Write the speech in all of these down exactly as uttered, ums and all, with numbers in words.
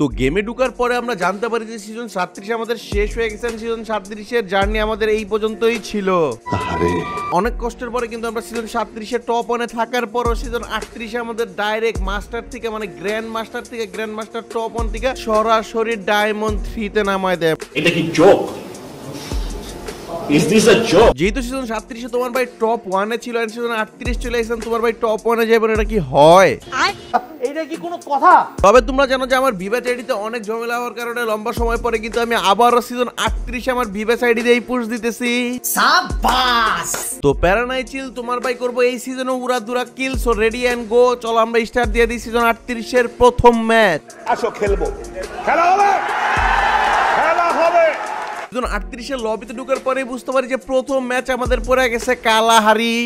তো গেমে ঢুকার পরে আমরা জানতে পারি যে সিজন সাঁত্রিশ আমাদের শেষ হয়ে গেছে। সিজন সাঁত্রিশ এর জার্নি আমাদের এই পর্যন্তই ছিল। অনেক কষ্টের পরে কিন্তু আমরা সিজন সাঁত্রিশ এর টপ ওয়ানে থাকার পরও সিজন আটত্রিশ এ আমাদের ডাইরেক্ট মাস্টার থেকে মানে গ্র্যান্ড মাস্টার থেকে গ্র্যান্ড মাস্টার টপ ওয়ান থেকে সরাসরি ডায়মন্ড থ্রি তে নামায় দেয়। এটা কি জোক? যেহেতু সিজন সাঁত্রিশে তোমার ভাই টপ ওয়ানে ছিল আর সিজন আটত্রিশ চলে আসেন তোমার ভাই টপ ওয়ানে যাবেন, এটা কি হয়? তবে তোমরা জানো যে আমার ভিভাস আইডিতে অনেক ঝামেলা হওয়ার কারণে লম্বা সময় পরে কিন্তু আমি আবারও সিজন আটত্রিশে আমার ভিভাস আইডিতে এই পুশ দিতেছি। সাবাস! তো প্যারানাই চিল তোমার ভাই করব এই সিজনে উড়াদুরা kill. So ready and go, চলো আমরা স্টার্ট দিয়ে দিই সিজন আটত্রিশ এর প্রথম ম্যাচ। আসো খেলবো, খেলা হবে। সিজন আটত্রিশ এর লবিতে ঢুকার পরে বুঝতে পারি যে প্রথম ম্যাচ আমাদের পড়ে গেছে কালাহারি।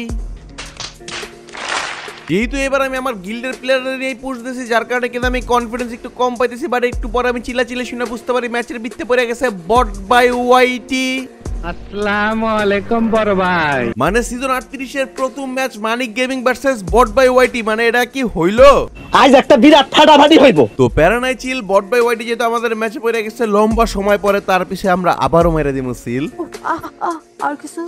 যেহেতু এবার আমি আমার গিল্ডের প্লেয়ারদের নিয়ে পুশ দিয়েছি যার কারণে কিন্তু আমি কনফিডেন্স একটু কম পাইতেছি, বাট একটু পরে আমি চিলা চিলে শুনে বুঝতে পারি ম্যাচের ভিত্তে পড়ে গেছে বট বাই ওয়াইটি। আসসালামু আলাইকুম বড় ভাই। মানে সিজন আটত্রিশ এর প্রথম match Manik gaming versus bot by YT, মানে এটা কি হইলো? আজ একটা বিরাট ফাটাফাটি হইবো। তো প্যারানাই চিল বট বাই ওয়াইটি যেহেতু আমাদের ম্যাচে পড়ে গেছে লম্বা সময় পরে, তার পিছে আমরা আবারও মেরে দিমু সিল। আর কিছু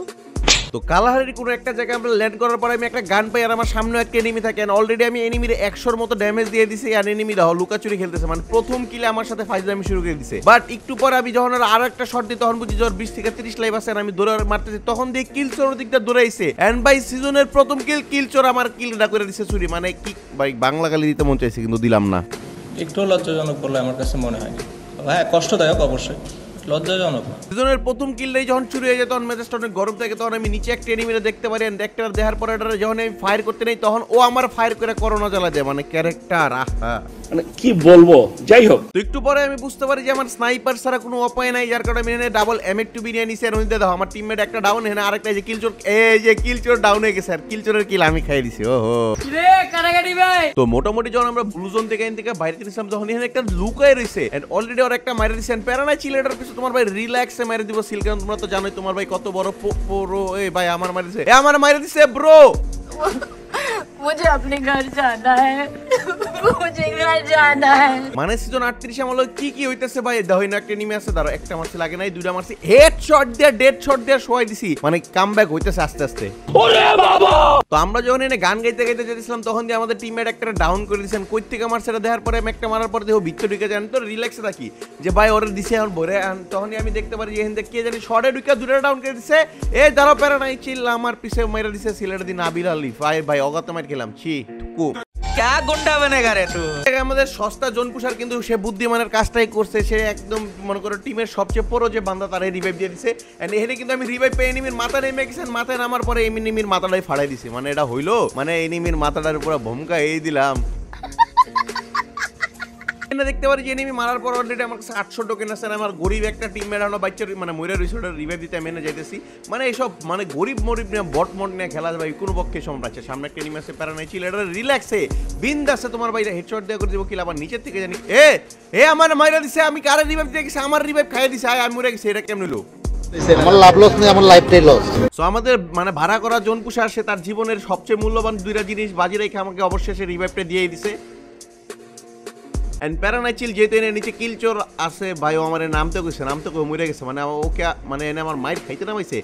তো কালাহারির কোনো একটা জায়গায় আমরা ল্যান্ড করার পরে আমি একটা গান পাই আর আমার সামনে একটা এনিমি থাকে। অলরেডি আমি এনিমির একশোর মতো ড্যামেজ দিয়ে দিছি আর এনিমিরা লুকাচুরি খেলতেছে, মানে প্রথম কিলে আমার সাথে ফাইজলামি শুরু করে দিছে। বাট একটু পর আমি যখন আর একটা শট দিই তখন বুঝি জোর বিশ থেকে তিরিশ লাইভ আছে, আমি দৌড়ে মারতেছি তখন দিয়ে কিল চোর দিকটা দৌড়াইছে। এন্ড বাই সিজনের প্রথম কিল কিল চোর আমার কিলটা করে দিছে চুরি, মানে কি ভাই বাংলা গালি দিতে মন চাইছে কিন্তু দিলাম না। একটু লজ্জাজনক বলে আমার কাছে মনে হয়, হ্যাঁ কষ্টদায়ক অবশ্যই। প্রথম কিলটাই যখন শুরু হয়ে যায় তখন মেজাজটা অনেক গরম থাকে, তখন আমি নিচে একটা এনিমিটা দেখতে পারি। একটা দেখার পরে যখন আমি ফায়ার করতে নেই তখন ও আমার ফায়ার করে করোনা জ্বালা দেয়, মানে ক্যারেক্টার আহা মানে কি বলবো। যাই হোক তো একটু পরে আমি বুঝতে পারি যে আমার স্নাইপার ছাড়া কোনো উপায় নাই, যার কারণে আমি এখানে double M eight two B নিয়ে নিছি আর ওইটা দাও আমার টিমমেট একটা ডাউন, এখানে আরেকটা এই যে কিল চোর এই যে কিল চোর ডাউন হয়ে গেছে আর কিল চোরের কিল আমি খাই দিছি। ওহো রে কারাগাড়ি ভাই। তো মোটামুটি যখন আমরা ব্লু জোন থেকে এখান থেকে বাইরে নিলাম তখন এখানে একটা লুকায় রইছে এন্ড অলরেডি ওর একটা মাইরে দিছেন প্যারানাই চিলেটার পিছে। তোমার ভাই রিল্যাক্সে মাইরে দিব সিল, কারণ তোমরা তো জানোই তোমার ভাই কত বড় প্রো। এই ভাই আমার মাইরে দিছে, এ আমার মাইরে দিছে ব্রো। मुझे अपने घर जाना है, मुझे घर जाना है। মানে সিজন আটত্রিশ আমলো কি কি হইতাছে ভাই? দহিনা কেনিমে আছে দাঁড়াও, একটা মারছি লাগে নাই, দুইটা মারছি হেডশট দিয়ে ডেড শট দিয়ে শোয়াই দিছি, মানে কামব্যাক হইতাছে আস্তে আস্তে। ওরে বাবা! তো আমরা যখন এনে গান গাইতে গাইতে যেতেছিলাম তখন দিয়ে আমাদের টিমমেট একটা ডাউন করে দিয়েছেন। কই থেকে মারছে এটা দেখার পরে আমি একটা মারার পরে দেখো ভিতরে ঢুকে যান, তো রিল্যাক্সে থাকি যে ভাই ওরে দিছে এখন ভরে। তখনই আমি দেখতে পারি যে হিন্দে কে জানি শটে ঢুকে দুইটা ডাউন করে দিছে। এ দাঁড়াও প্যারানাই চিল আমার পিছে মেরে দিছে সিলেট দি নাবিল আলি ভাই ভাই অগত খেলাম ছি টুকু ক্যা গুন্ডা বানেগা রে তু। আমাদের সস্তা জোন পুশার কিন্তু সে বুদ্ধিমানের কাজটাই করছে, সে একদম মনে করো টিমের সবচেয়ে বড় যে বান্দা তারে রিভাইভ দিয়ে দিছে। এন্ড এখানে কিন্তু আমি রিভাইভ পেয়ে এনিমির মাথা নেমে গেছেন, মাথায় নামার পরে এনিমির মাথাটাই ফাড়াই দিছি, মানে এটা হইলো মানে এনিমির মাথাটার পুরো ভমকা এই দিলাম। দেখতে পারি যে এনিমি মারার পর অলরেডি আমার কাছে আটশো টোকেন আছে, আমার গরিব একটা টিমমেট হলো বাচ্চা মানে ময়রা রিসোর্ট রিভাইভ দিতে আমি এনে যাইতেছি। মানে এইসব মানে গরিব মরিব নিয়ে বট মট নিয়ে খেলা যাবে কোনো পক্ষে সম্ভব আছে। সামনে একটা এনিমি আছে প্যারানাই চিল, এটা রিল্যাক্সে বিন্দাসে তোমার ভাই হেডশট দিয়ে করে দেবো কিল। আবার নিচের থেকে জানি এ এ আমার ময়রা দিছে, আমি কারে রিভাইভ দিয়ে গেছি আমার রিভাইভ খাইয়ে দিছে, আয় আমি মরে গেছি। এটা কেমন হলো? আমার লাভ লস নেই, আমার লাইফটাই লস। সো আমাদের মানে ভাড়া করা জোন পুষার সে তার জীবনের সবচেয়ে মূল্যবান দুইটা জিনিস বাজি রেখে আমাকে অবশেষে রিভাইভটা দিয়ে দিছে। এন্ড প্যারানাই চিল যেহেতু এনে নিচে কিলচোর আছে ভাই, ও আমার নামতে গেছে নামতে কেউ মরে গেছে, মানে ওকে মানে এনে আমার মাইর খাইতে নামাইছে।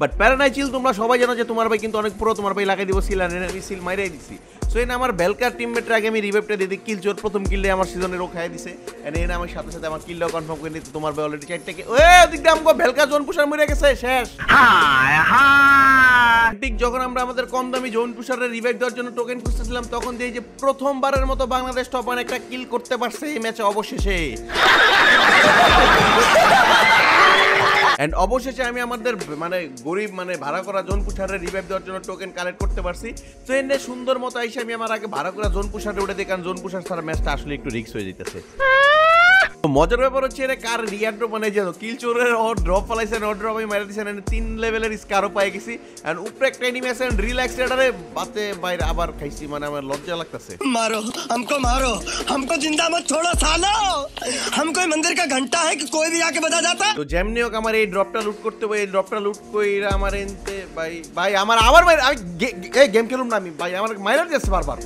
বাট প্যারানাই চিল তোমরা সবাই জানো যে তোমার ভাই কিন্তু অনেক পুরো, তোমার ভাই লাগাই দিব সিল আর এনে সিল মাইরাই দিছি। সো এনে আমার বেলকার টিমমেটের আগে আমি রিভাইভটা দিয়ে দিই, কিলচোর প্রথম কিললে আমার সিজনের ও খাইয়ে দিছে। এনে এনে আমার সাথে সাথে আমার কিলটাও কনফার্ম করে নিতে তোমার ভাই অলরেডি চারটাকে ও দিকটা আমগো বেলকা জোন পুষার মরে গেছে শেষ। ঠিক যখন আমরা আমাদের কম দামি জোন পুষারের রিভাইভ দেওয়ার জন্য টোকেন খুঁজতেছিলাম তখন দিয়ে যে প্রথমবারের মতো বাংলাদেশ টপ ওয়ান একটা কিল করতে পারছে এই ম্যাচে অবশেষে। এন্ড অবশেষে আমি আমাদের মানে গরিব মানে ভাড়া করা জোন পুষারের রিভাইভ দেওয়ার জন্য টোকেন কালেক্ট করতে পারছি। তো এনে সুন্দর মতো আইসে আমি আমার আগে ভাড়া করা জোন পুষারে উঠে দিই, কারণ জোন পুষার ছাড়া ম্যাচটা আসলে একটু রিস্ক হয়ে যেতেছে। মজার ব্যাপার হচ্ছে এটা কার রিয়াড্রপ মানে যেন কিল চোরের ও ড্রপ ফলাইছেন, ও ড্রপ আমি মেরে দিয়েছেন, তিন লেভেলের স্কারও পাই গেছি। অ্যান্ড উপরে একটা এনিমি আছেন রিল্যাক্সেটারে বাতে বাইরে আবার খাইছি, মানে আমার লজ্জা লাগতেছে। মারো हमको मारो हमको जिंदा मत छोड़ो सालो, हम कोई मंदिर का घंटा है कि कोई भी आके बजा जाता है। তো যেমনি হোক আমার এই ড্রপটা লুট করতে হবে, এই ড্রপটা লুট কইরা আমার এনতে ভাই ভাই আমার আবার আমি এই গেম খেলুম না আমি ভাই আমার মাইরা দিয়েছে বারবার।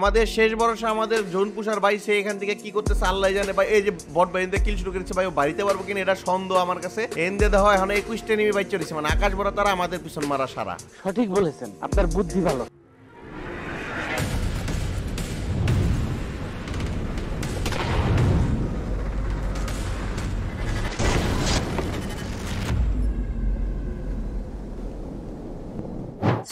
আমাদের শেষ ভরসা আমাদের জোন পুষার ভাই, সে এখান থেকে কি করতেছে আল্লাহ জানে ভাই। এই যে বট ভাই কিল শুরু করেছে ভাই, ও বাড়িতে পারবো কিনা এটা সন্দেহ আমার কাছে। এন দে হয় এখন একুশটা নিমি বাইক চলেছে, মানে আকাশ বড় তারা আমাদের পিছন মারা সারা। সঠিক বলেছেন, আপনার বুদ্ধি ভালো।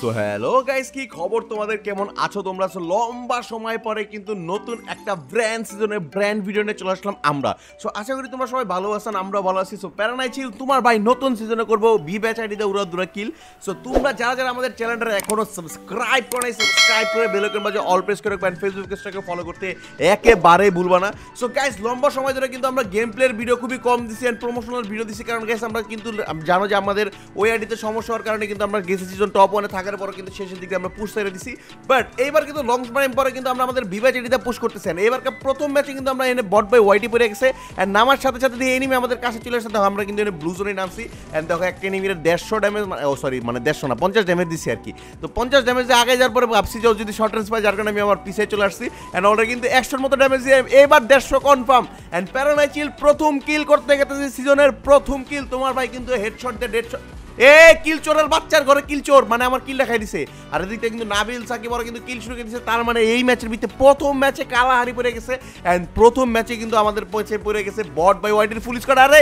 সো হ্যালো গাইস, কি খবর তোমাদের, কেমন আছো তোমরা? সো লম্বা সময় পরে কিন্তু নতুন একটা ব্র্যান্ড সিজনে ব্র্যান্ড ভিডিও নিয়ে চলে আসলাম আমরা। সো আশা করি তোমরা সবাই ভালো আছেন, আমরা ভালো আছি। সো প্যারানাই ছিল তোমার ভাই, নতুন সিজনে করবো বি ব্যাচ আইডিতে উড়া দুরা কিল। সো তোমরা যারা যারা আমাদের চ্যানেলটা এখনো সাবস্ক্রাইব করো নাই, সাবস্ক্রাইব করে বেল আইকন বাজে অল প্রেস করে রাখবেন, ফেসবুক পেজটাকে ফলো করতে একেবারেই ভুলবা না। সো গাইস লম্বা সময় ধরে কিন্তু আমরা গেম প্লের ভিডিও খুবই কম দিছি অ্যান্ড প্রমোশনাল ভিডিও দিছি, কারণ গাইস আমরা কিন্তু জানো যে আমাদের ওই আইডিতে সমস্যা হওয়ার কারণে কিন্তু আমরা গেছি সিজন টপ ওয়ানে থাকার পরে কিন্তু শেষের দিকে আমরা পুশ করে দিছি। বাট এইবার কিন্তু লং টাইম পরে কিন্তু আমরা আমাদের বিভাজ এডিতে পুশ করতেছেন। এবারকার প্রথম ম্যাচে কিন্তু আমরা এনে বট বাই ওয়াইটি পরে গেছে অ্যান্ড নামার সাথে সাথে দিয়ে এনিমি আমাদের কাছে চলে আসছে। দেখো আমরা কিন্তু এনে ব্লু জোনে নামছি অ্যান্ড দেখো একটা এনিমির দেড়শো ড্যামেজ, মানে ও সরি মানে দেড়শো না পঞ্চাশ ড্যামেজ দিছি আর কি। তো পঞ্চাশ ড্যামেজ দিয়ে আগে যাওয়ার পরে ভাবছি যে যদি শর্ট রেঞ্জ পাই, যার কারণে আমি আমার পিছিয়ে চলে আসছি অ্যান্ড অলরেডি কিন্তু একশোর মতো ড্যামেজ দিয়ে এবার দেড়শো কনফার্ম। অ্যান্ড প্যারানাই চিল প্রথম কিল করতে গেছে সিজনের প্রথম কিল। তোমার ভাই কিন্তু হেডশট দিয়ে দেড়শো এ কিল চোরের বাচ্চার ঘরে কিল চোর, মানে আমার কিল দেখাই দিছে। আর এদিকটা কিন্তু নাবিল সাকিব ওরা কিন্তু কিল শুরু করে দিয়েছে, তার মানে এই ম্যাচের ভিতরে প্রথম ম্যাচে কালা হারি পড়ে গেছে অ্যান্ড প্রথম ম্যাচে কিন্তু আমাদের পৌঁছে পড়ে গেছে বট বাই ওয়াইটির ফুল স্কোয়াড। আরে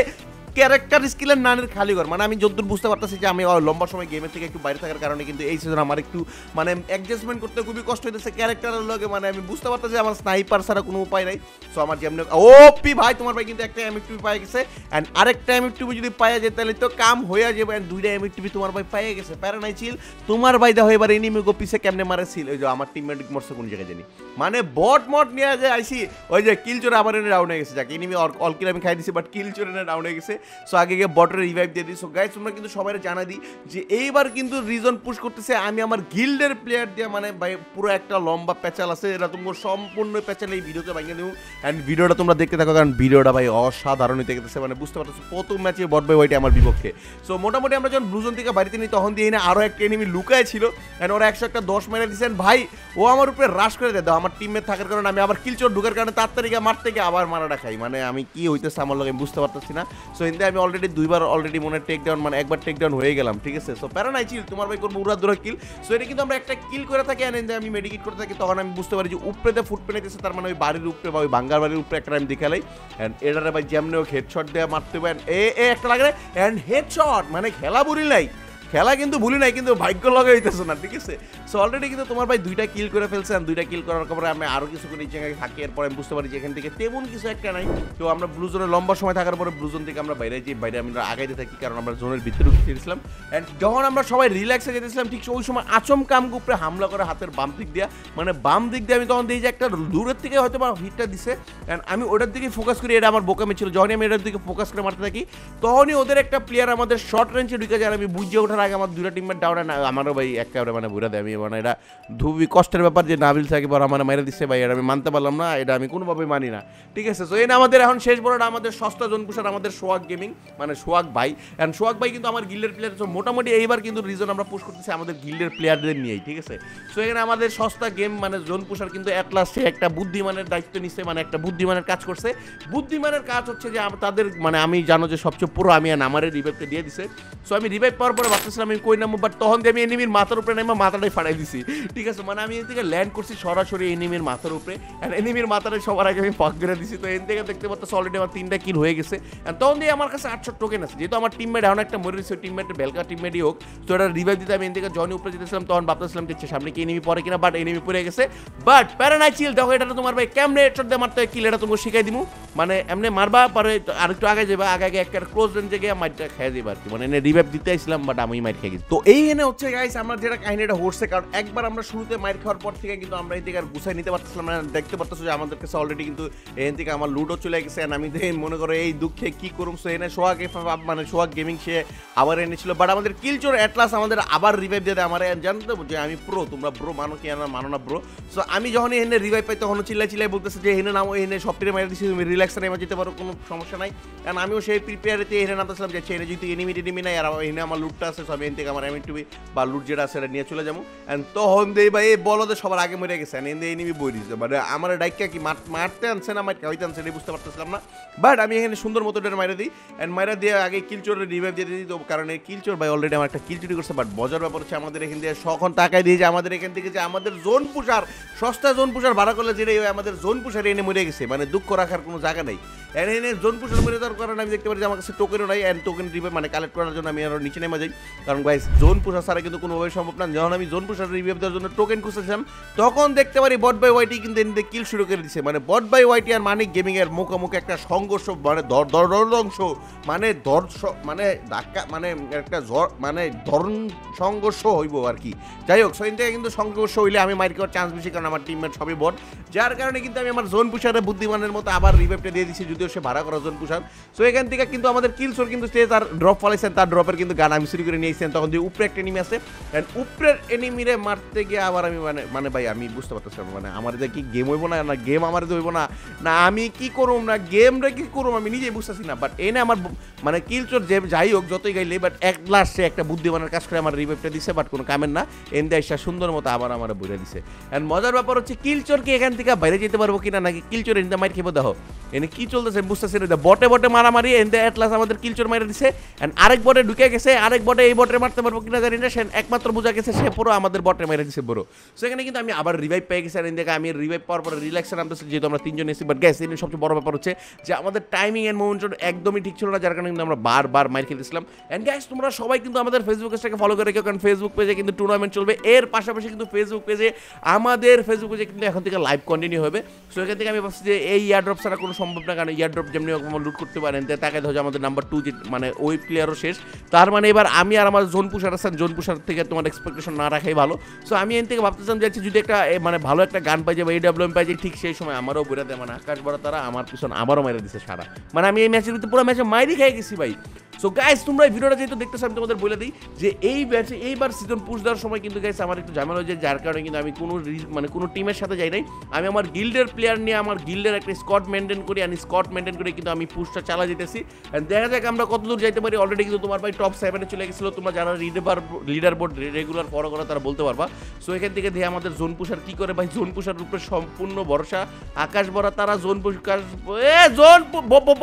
ক্যারেক্টার স্কিলের নানের খালি ঘর, মানে আমি যতদূর বুঝতে পারতেছি যে আমি লম্বা সময় গেমের থেকে একটু বাইরে থাকার কারণে কিন্তু এই সিজন আমার একটু মানে অ্যাডজাস্টমেন্ট করতে খুবই কষ্ট হইতেছে ক্যারেক্টারের লগে। মানে আমি বুঝতে পারতেছি আমার স্নাইপার ছাড়া কোনো উপায় নাই। সো আমার যেমন ওপি ভাই তোমার ভাই কিন্তু একটা এমএফ টিভি পাই গেছে অ্যান্ড আরেকটা এমএফ টিভি যদি পাওয়া যায় তাহলে তো কাম হয়ে যাবে। অ্যান্ড দুইটা এমএফ টিভি তোমার ভাই পাইয়ে গেছে। প্যারানাই চিল তোমার ভাই দেখো এবার এনিমি গো পিছে কেমনে মারেছিল, ওই যে আমার টিমমেট মরছে কোন জায়গায় জানি, মানে বট মট নিয়ে যে আইসি ওই যে কিল চোরে আবার এনে ডাউন হয়ে গেছে। যাকে এনিমি অল কিল আমি খাই দিছি বাট কিল চোরে এনে ডাউন হয়ে গেছে। সো আগে গিয়ে বটের রিভাইভ দিয়ে দিই। সো গাইস তোমরা কিন্তু সবাই জানা দিই যে এইবার কিন্তু রিজন পুশ করতেছে আমি আমার গিল্ডের প্লেয়ার দিয়ে, মানে পুরো একটা লম্বা প্যাচাল আছে, এটা তোমরা সম্পূর্ণ প্যাচাল এই ভিডিওতে বানিয়ে দেবো অ্যান্ড ভিডিওটা তোমরা দেখতে থাকো, কারণ ভিডিওটা ভাই অসাধারণ হয়ে দেখতেছে। মানে বুঝতে পারতেছো প্রথম ম্যাচে বট বাই ওয়াইটি আমার বিপক্ষে। সো মোটামুটি আমরা যখন ব্লুজন থেকে বাড়িতে নিই তখন দিয়ে এনে আরও একটা এনিমি লুকায় ছিল অ্যান্ড ওরা একশো একটা দশ মেরে দিয়েছেন ভাই, ও আমার উপরে হ্রাস করে দেয়। আমার টিমে থাকার কারণে আমি আবার কিলচোর ঢুকার কারণে তার তারিখে মার থেকে আবার মারাটা খাই, মানে আমি কি হইতেছে আমার লোক আমি বুঝতে পারতেছি না। সো এতে আমি অলরেডি দুইবার অলরেডি মনে টেক ডাউন, মানে একবার টেক ডাউন হয়ে গেলাম, ঠিক আছে। সো প্যারানাই চিল তোমার ভাই করবো উড়া দুরা কিল। সো এটা কিন্তু আমরা একটা কিল করে থাকি অ্যান্ড আমি মেডিকেট করে থাকি, তখন আমি বুঝতে পারি যে উপরেতে ফুটপে নিতেছে, তার মানে ওই বাড়ির উপরে বা ওই ভাঙ্গার বাড়ির উপরে একটা আমি দেখালাই অ্যান্ড এটারে ভাই যেমনি হোক হেডশট দেওয়া মারতে পারেন এ একটা লাগে অ্যান্ড হেডশট, মানে খেলা বুড়ি নাই, খেলা কিন্তু ভুলি নাই কিন্তু ভাগ্য লগে হইতেছে না, ঠিক আছে। সো অলরেডি কিন্তু তোমার ভাই দুইটা কিল করে ফেলছে অ্যান্ড দুইটা কিল করার পরে আমি আরও কিছু করে নিচে থাকি, এরপরে আমি বুঝতে পারি যে এখান থেকে তেমন কিছু একটা নাই। তো আমরা ব্লু জোনে লম্বা সময় থাকার পরে ব্লু জোন থেকে আমরা বাইরে যাই, বাইরে আমরা আগাইতে থাকি কারণ আমরা জোনের ভিতরে উঠে গেছিলাম অ্যান্ড যখন আমরা সবাই রিল্যাক্সে যেতেছিলাম ঠিক ওই সময় আচমকা আমাকে উপরে হামলা করে হাতের বাম দিক দিয়ে, মানে বাম দিক দিয়ে আমি তখন দিই যে একটা দূরের থেকে হয়তো বা হিটটা দিছে অ্যান্ড আমি ওটার দিকে ফোকাস করি, এটা আমার বোকামি ছিল। যখনই আমি এটার দিকে ফোকাস করে মারতে থাকি তখনই ওদের একটা প্লেয়ার আমাদের শর্ট রেঞ্জে ঢুকে যায়, আমি বুঝে ওঠা আগে আমার দুটা টিমের ডাউন না আমারও ভাই একটা মানে ঘুরে দেয় আমি, মানে এটা ধুবি কষ্টের ব্যাপার যে নাবিল সাকিব আর আমার মেরে দিচ্ছে ভাই, এটা আমি মানতে পারলাম না, এটা আমি কোনোভাবেই মানি না, ঠিক আছে। সো এই আমাদের এখন শেষ বড়টা আমাদের সস্তা জন পুষার আমাদের সোহাগ গেমিং, মানে সোহাগ ভাই অ্যান্ড সোহাগ ভাই কিন্তু আমার গিল্ডের প্লেয়ার। সো মোটামুটি এইবার কিন্তু রিজন আমরা পুশ করতেছি আমাদের গিল্ডের প্লেয়ারদের নিয়েই, ঠিক আছে। সো এখানে আমাদের সস্তা গেম মানে জন পুষার কিন্তু অ্যাট লাস্ট সে একটা বুদ্ধিমানের দায়িত্ব নিচ্ছে, মানে একটা বুদ্ধিমানের কাজ করছে। বুদ্ধিমানের কাজ হচ্ছে যে তাদের মানে আমি জানো যে সবচেয়ে পুরো আমি আর আমারে রিভাইভটা দিয়ে দিছে। সো আমি রিভাইভ পাওয়ার পরে আমি কই নামবো, বাট তখন আমি এনিমির মাথার উপরে নামা মাথাটাই ফাটাই দিছি, ঠিক আছে। মানে আমি এদিকে থেকে ল্যান্ড করছি সরাসরি এনিমির মাথার উপরে অ্যান্ড এনিমির মাথাটা সবার আগে আমি পাক করে দিছি। তো এর থেকে দেখতে পাচ্ছি অলরেডি আমার তিনটা কিল হয়ে গেছে অ্যান্ড তখন দিয়ে আমার কাছে আটশো টোকেন আছে, যেহেতু আমার টিমমেট এখন একটা মরে গেছে, টিমমেট বেলকা টিমমেটই হোক। তো এটা রিভাইভ দিতে আমি এর থেকে জনি উপরে যেতেছিলাম, তখন ভাবতেছিলাম দেখছি সামনে কি এনিমি পড়ে কিনা, বাট এনিমি পড়ে গেছে। বাট প্যারানাই চিল দেখো এটা তোমার ভাই কেমনে হেডশট দিয়ে মারতে হয় কিল, এটা তোমাকে শিখাই দিব, মানে এমনি মারবা পরে আরেকটু আগে যাবা, আগে আগে একটা ক্লোজ রেঞ্জে গিয়ে মারটা খেয়ে যাবে আর কি, মানে এনে রিভাইভ দিতে আসলাম বাট আমি মার খেয়ে গেছি। তো এই এনে হচ্ছে গাইস আমার যেটা কাহিনীটা হচ্ছে, কারণ একবার আমরা শুরুতে মার খাওয়ার পর থেকে কিন্তু আমরা এই থেকে আর গুছাই নিতে পারতেছিলাম না। দেখতে পারতেছো যে আমাদের কাছে অলরেডি কিন্তু এখান থেকে আমার লুডও চলে গেছে অ্যান্ড আমি মনে করো এই দুঃখে কী করুম। সো এনে সোহাগ মানে সোহাগ গেমিং সে আবার এনেছিল, বাট আমাদের কিলচোর অ্যাটলাস আমাদের আবার রিভাইভ দিয়ে দেয় আমার, জানতে যে আমি প্রো, তোমরা ব্রো মানো কি না মানো না ব্রো। সো আমি যখন এনে রিভাইভ পাই তখন চিল্লাই চিল্লাই বলতেছে যে এনে নামো, এনে সবটিরে মারি দিচ্ছি তুমি রিল্যাক্স রিল্যাক্সে নেমে যেতে পারো, কোনো সমস্যা নাই। কারণ আমিও সেই প্রিপেয়ারেতে এনে নামতেছিলাম যে এনে যেহেতু এনিমি টেনিমি নাই আর এনে আমার লুটটা আছে, সব এন থেকে আমার এম টিভি বা লুট যেটা আছে সেটা নিয়ে চলে যাবো। অ্যান্ড তখন দেই ভাই এই বলতে সবার আগে মরে গেছে, এন দিয়ে এনিমি বই দিচ্ছে। মানে আমার ডাইকা কি মারতে আনছে না মাইট হইতে আনছে এটাই বুঝতে পারতেছিলাম না, বাট আমি এখানে সুন্দর মতো এটা মাইরা দিই। অ্যান্ড মাইরা দিয়ে আগে কিলচোরের রিভাইভ দিয়ে দিই, তো কারণ এই কিলচোর ভাই অলরেডি আমার একটা কিলচুরি করছে। বাট বজার ব্যাপার হচ্ছে আমাদের এখান দিয়ে সখন টাকায় দিয়ে যে আমাদের এখান থেকে যে আমাদের জোন পুষার সস্তা জোন পুষার ভাড়া করলে যেটাই হয় আমাদের জোন পুষারে এনে মরে গেছে, মানে দুঃখ রাখার কোনো জায়গা নেই। এনে এনে জোন পুষার মরে যাওয়ার কারণে আমি দেখতে পারি যে আমার কাছে টোকেনও নাই। অ্যান্ড টোকেন রিভাইভ মানে কালেক্ট করার জন্য আমি আরও নিচে নেমে যাই, কারণ ভাই জোন পুষা ছাড়া কিন্তু কোনোভাবে সম্ভব না। যখন আমি জোন পুষার রিভাইভ দেওয়ার জন্য টোকেন খুঁজেছিলাম তখন দেখতে পারি বট বাই ওয়াইটি কিন্তু এনে কিল শুরু করে দিচ্ছে। মানে বট by YT R Manik gaming এর মুখোমুখি একটা সংঘর্ষ, মানে দর্দংশ মানে ধর্ষ মানে ধাক্কা মানে একটা ঝড় মানে ধরন সংঘর্ষ হইব আর কি। যাই হোক সেদিন থেকে কিন্তু সংঘর্ষ হইলে আমি মাইর করার চান্স বেশি, কারণ আমার টিমমেট সবই বট, যার কারণে কিন্তু আমি আমার জোন পুষারে বুদ্ধিমানের মতো আবার রিভাইভটা দিয়ে দিচ্ছি, যদিও সে ভাড়া করা জোন পুষার। সো এখান থেকে কিন্তু আমাদের কিলসোর কিন্তু সে তার ড্রপ ফলাইছেন, তার ড্রপের কিন্তু গান আমি শুরু করে নিয়েছেন। তখন যে উপরে একটা এনিমি আছে, অ্যান্ড উপরের এনিমিরে মারতে গিয়ে আবার আমি মানে মানে ভাই আমি বুঝতে পারতেছিলাম মানে আমার যে কি গেম হইব না, না গেম আমার যে হইব না, না আমি কি করুম, না গেমটা কি করুম আমি নিজেই বুঝতেছি না। বাট এনে আমার মানে কিলচোর যে যাই হোক যতই গাইলে বাট এক লাস্ট সে একটা বুদ্ধিমানের কাজ করে আমার রিভাইভটা দিচ্ছে, বাট কোনো কামের না। এন দিয়ে এসে সুন্দর মতো আবার আমার বুঝে দিচ্ছে। অ্যান্ড মজার ব্যাপার হচ্ছে কিলচোরকে এখান থেকে বাইরে যেতে পারবো কিনা, নাকি কিলচোর এন দিয়ে মাইর খেয়ে দেহ এনে কি চলতেছে বুঝতেছে না। বটে বটে মারামারি, এন দিয়ে এট লাস্ট আমাদের কিলচোর মাইরে দিচ্ছে। অ্যান্ড আরেক বটে ঢুকে গেছে, আরেক বটে এই বটে মারতে পারবো কিনা জানি না, সে একমাত্র বোঝা গেছে সে পুরো আমাদের বটে মেরে দিচ্ছে পুরো। সেখানে কিন্তু আমি আবার রিভাইভ পেয়ে গেছি। আর এন দিয়ে আমি রিভাইভ পাওয়ার পরে রিল্যাক্সে নামতেছি, যেহেতু আমরা তিনজন এসি। বাট গ্যাস এনে সবচেয়ে বড় ব্যাপার হচ্ছে যে আমাদের টাইমিং অ্যান্ড মুভমেন্ট একদমই ঠিক ছিল না, যার কারণে কিন্তু আমরা বারবার মাইর খেলেছিলাম। অ্যান্ড গ্যাস তোমরা সবাই কিন্তু আমাদের ফেসবুক পেজটাকে ফলো করে রাখো, কারণ ফেসবুক পেজে কিন্তু টুর্নামেন্ট চলবে। এর পাশাপাশি কিন্তু ফেসবুক পেজে আমাদের ফেসবুক পেজে কিন্তু এখন থেকে লাইভ কন্টিনিউ হবে। সো এখান থেকে আমি ভাবছি যে এই ইয়ারড্রপ ছাড়া কোনো সম্ভব না, কারণ ইয়ারড্রপ যেমনি লুট করতে পারেন তাকে ধরো আমাদের নাম্বার টু যে মানে ওই প্লেয়ারও শেষ। তার মানে এবার আমি আর আমার জোন পুষার আছেন, জোন পুষার থেকে তোমার এক্সপেকটেশন না রাখাই ভালো। সো আমি এখান থেকে ভাবতেছিলাম যাচ্ছি যদি একটা মানে ভালো একটা গান পাই যাবে, এই ডাব্লিউএম পাই যাই, ঠিক সেই সময় আমারও বেড়া দেয় মানে আকাশ বড় তারা আমার পিছন আবারও মেরে দিচ্ছে সারা। মানে আমি এই ম্যাচের ভিতরে পুরো ম্যাচে মাইরি খেয়ে গেছি ভাই। সো গাইস তোমরা এই ভিডিওটা যেহেতু দেখতেছ আমি তোমাদের বলে দিই যে এই ব্যাচে এইবার সিজন পুশ দেওয়ার সময় কিন্তু গাইস আমার একটু ঝামেলা হয়েছে, যার কারণে কিন্তু আমি কোনো মানে কোনো টিমের সাথে যাই নাই। আমি আমার গিল্ডের প্লেয়ার নিয়ে আমার গিল্ডের একটা স্কট মেনটেন করি, আর স্কট মেনটেন করে কিন্তু আমি পুশটা চালা যেতেছি। দেখা যাক আমরা কতদূর যাইতে পারি। অলরেডি কিন্তু তোমার ভাই টপ সেভেনে চলে গেছিলো, তোমরা যারা leader leader board regular follow করো তারা বলতে পারবা। সো এখান থেকে দিয়ে আমাদের জোন পুষার কী করে ভাই, জোন পুষার উপরে সম্পূর্ণ ভরসা আকাশ বড়া তারা। জোন পুষার এ জোন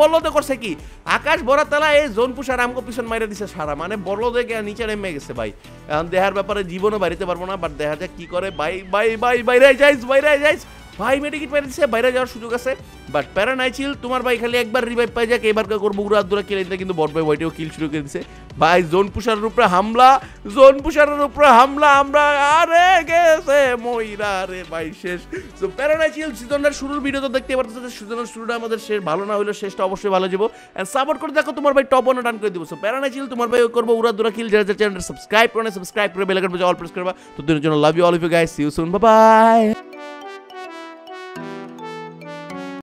বললো তো করছে কি আকাশ বড়া তারা, এই জোন পুষার আমাকে পিছন মাইরে দিছে সারা, মানে বড় দেখে নিচে নেমে গেছে ভাই। এখন দেহার ব্যাপারে জীবনও বাড়িতে পারবো না, বাট দেখা যাক কি করে। বাই বাই বাই বাইরে যাইস বাইরে যাইস ভাই, মেডিকেট মেরে দিচ্ছে, বাইরে যাওয়ার সুযোগ আছে। বাট প্যারা নাই ছিল তোমার ভাই, খালি একবার রিভাইভ পাই যাক, এবার করবো গুড়া দুরা কিলে দিতে। কিন্তু বট বাই ওয়াইটিও কিল শুরু করে দিচ্ছে ভাই। জোন পুষারের উপরে হামলা, জোন পুষারের উপরে হামলা, আমরা আরে গেছে মইরা রে ভাই শেষ। তো প্যারা নাই ছিল সিজনের শুরুর ভিডিও তো দেখতে পারতেছ, সিজনের শুরুটা আমাদের শেষ ভালো না হইলো শেষটা অবশ্যই ভালো যাবো। অ্যান্ড সাপোর্ট করে দেখো তোমার ভাই টপ ওয়ান ডান করে দিব। সো প্যারা নাই ছিল তোমার ভাই করবো উড়া দুরা কিল। যারা যারা চ্যানেল সাবস্ক্রাইব করে সাবস্ক্রাইব করে বেল আইকন বাজে অল প্রেস করবা। তো দিনের জন্য love you all of you guys, see you soon, bye by.